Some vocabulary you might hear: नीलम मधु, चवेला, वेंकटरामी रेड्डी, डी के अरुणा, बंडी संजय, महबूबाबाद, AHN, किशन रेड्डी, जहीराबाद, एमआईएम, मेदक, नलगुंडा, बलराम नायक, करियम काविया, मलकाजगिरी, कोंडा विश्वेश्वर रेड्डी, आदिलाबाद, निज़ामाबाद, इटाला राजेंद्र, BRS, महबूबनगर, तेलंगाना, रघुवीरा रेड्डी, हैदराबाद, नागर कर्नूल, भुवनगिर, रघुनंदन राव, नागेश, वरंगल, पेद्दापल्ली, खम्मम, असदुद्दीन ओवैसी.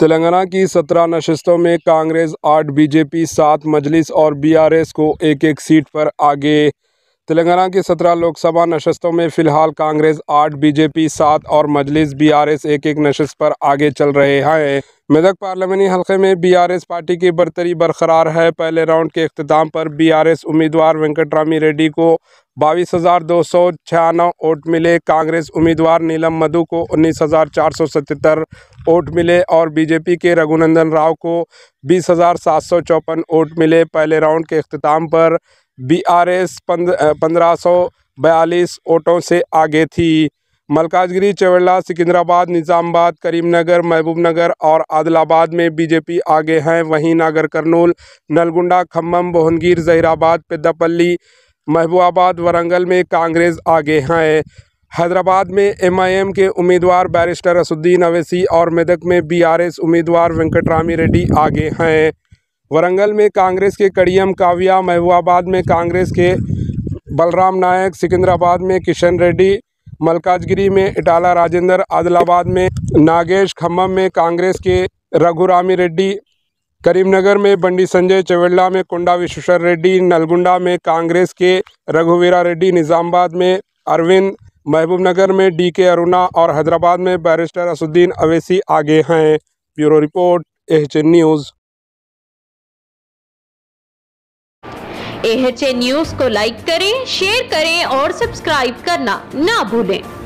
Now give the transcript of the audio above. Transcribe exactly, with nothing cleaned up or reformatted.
तेलंगाना की सत्रह नशस्तों में कांग्रेस आठ, बीजेपी सात, मजलिस और बीआरएस को एक एक सीट पर आगे। तेलंगाना की सत्रह लोकसभा नशस्तों में फिलहाल कांग्रेस आठ, बीजेपी सात और मजलिस बीआरएस एक एक नशस्त पर आगे चल रहे हैं। मेदक पार्लियामानी हलके में बीआरएस पार्टी की बरतरी बरकरार है। पहले राउंड के अख्ताम पर बीआरएस उम्मीदवार वेंकटरामी रेड्डी को बाईस हज़ार दो सौ छियानवे वोट मिले, कांग्रेस उम्मीदवार नीलम मधु को उन्नीस हज़ार चार सौ सतहत्तर वोट मिले और बीजेपी के रघुनंदन राव को बीस हज़ार सात सौ चौपन वोट मिले। पहले राउंड के अख्ताम पर बीआरएस पंद्रह सौ बयालीस वोटों से आगे थी। मलकाजगिरी, चवेला, सिकंदराबाद, निज़ामाबाद, करीमनगर, महबूबनगर और आदिलाबाद में बीजेपी आगे हैं। वहीं नागर कर्नूल, नलगुंडा, खम्मम, भुवनगिर, जहीराबाद, पेद्दापल्ली, महबूबाबाद, वरंगल में कांग्रेस आगे हैं। हैदराबाद में एमआईएम के उम्मीदवार बैरिस्टर असदुद्दीन ओवैसी और मेदक में बीआरएस उम्मीदवार वेंकटरामी रेड्डी आगे हैं। वरंगल में कांग्रेस के करियम काविया, महबूबाबाद में कांग्रेस के बलराम नायक, सिकंदराबाद में किशन रेड्डी, मलकाजगिरी में इटाला राजेंद्र, आदिलाबाद में नागेश, खम्मम में कांग्रेस के रघुरामी रेड्डी, करीमनगर में बंडी संजय, चवेला में कोंडा विश्वेश्वर रेड्डी, नलगुंडा में कांग्रेस के रघुवीरा रेड्डी, निज़ामाबाद में अरविंद, महबूबनगर में डी के अरुणा और हैदराबाद में बैरिस्टर असदुद्दीन ओवैसी आगे हैं। Bureau report, AHN news. AHN news को लाइक करें, शेयर करें और सब्सक्राइब करना ना भूलें।